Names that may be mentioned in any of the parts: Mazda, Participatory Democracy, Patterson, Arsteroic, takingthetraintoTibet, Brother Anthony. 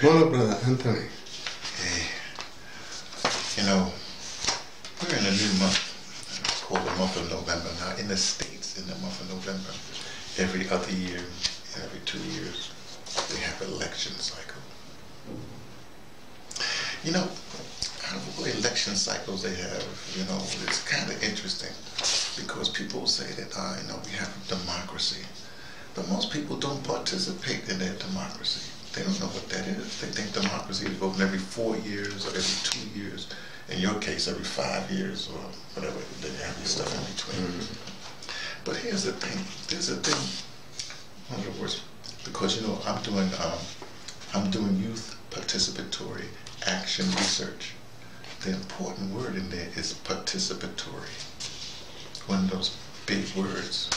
Hello, Brother Anthony. Hey, you know, we're in a new month. It's called the month of November. Now, in the States, in the month of November, every other year, every 2 years, they have an election cycle. You know, out of all the election cycles they have, you know, it's kind of interesting because people say that, you know, we have a democracy. But most people don't participate in their democracy. They don't know what that is. They think democracy is voting every 4 years or every 2 years. In your case, every 5 years or whatever. Then you have your stuff in between. Mm-hmm. But here's the thing. One of the worst, because you know I'm doing youth participatory action research. The important word in there is participatory. One of those big words.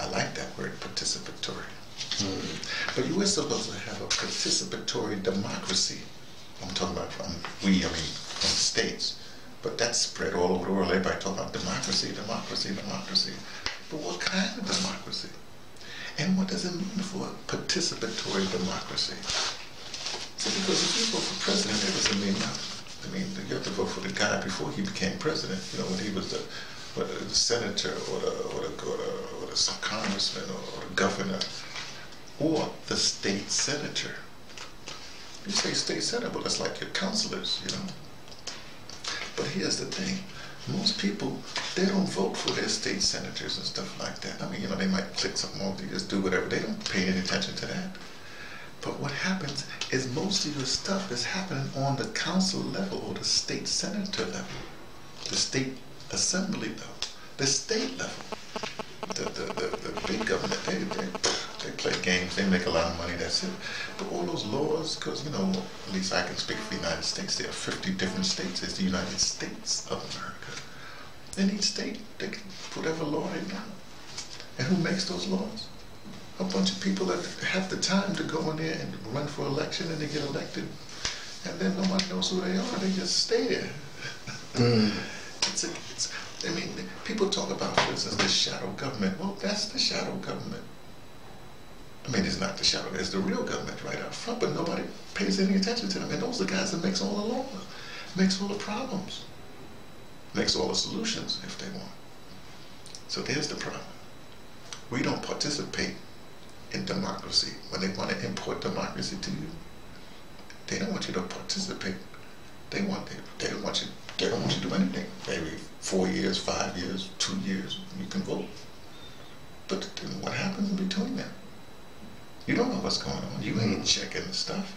I like that word, participatory. Mm. But you were supposed to have a participatory democracy. I'm talking about from the States. But that's spread all over the world. Everybody talking about democracy, democracy, democracy. But what kind of democracy? And what does it mean for a participatory democracy? See, because if you vote for president, it doesn't mean nothing. I mean, you have to vote for the guy before he became president. You know, when he was the senator or the congressman or the governor or the state senator. You say state senator, but that's like your counselors, you know. But here's the thing. Most people, they don't vote for their state senators and stuff like that. I mean, you know, they might click something off, they just do whatever. They don't pay any attention to that. But what happens is most of your stuff is happening on the council level or the state senator level, the state assembly level, the state level. The big government, they play games, they make a lot of money, that's it. But all those laws, because, you know, at least I can speak for the United States, there are 50 different states. It's the United States of America. And each state, they can put whatever law they want. And who makes those laws? A bunch of people that have the time to go in there and run for election and they get elected. And then nobody knows who they are, they just stay there. Mm. I mean, people talk about, for instance, the shadow government. Well, that's the shadow government. I mean, it's not the shadow, it's the real government right out front, but nobody pays any attention to them. And those are the guys that makes all the laws, makes all the problems, makes all the solutions if they want. So there's the problem. We don't participate in democracy. When they want to import democracy to you, they don't want you to participate. They don't want you. They don't want you to do anything. Maybe 4 years, 5 years, 2 years, you can vote. But then what happens in between then? You don't know what's going on. You ain't checking the stuff.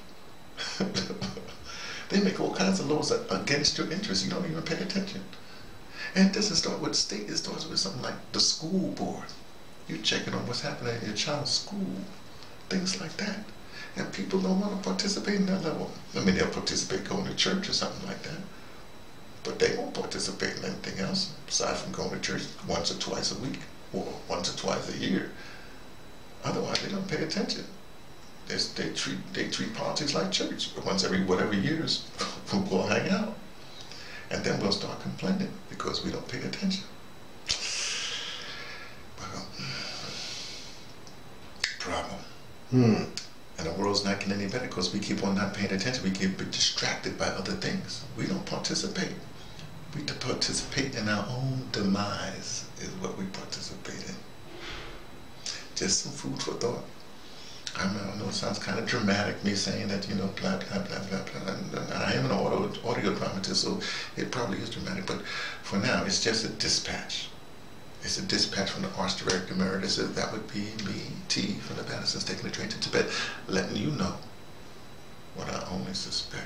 They make all kinds of laws against your interests. You don't even pay attention. And it doesn't start with state. It starts with something like the school board. You're checking on what's happening at your child's school. Things like that. And people don't want to participate in that level. I mean, they'll participate going to church or something like that. But they won't participate in anything else aside from going to church once or twice a week or once or twice a year. Otherwise, they don't pay attention. They treat politics like church. Once every whatever years, we'll hang out, and then we'll start complaining because we don't pay attention. Well, problem. Hmm. And the world's not getting any better because we keep on not paying attention. We get distracted by other things. We don't participate. We participate in our own demise is what we participate in. Just some food for thought. I know it sounds kind of dramatic, me saying that, you know, blah, blah, blah, blah, blah. And I am an audio dramatist, so it probably is dramatic. But for now, it's just a dispatch. It's a dispatch from the Arsteroic Emeritus. That would be me, T, from the Patterson's taking the train to Tibet, letting you know what I only suspect.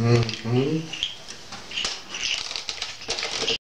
Mm-hmm.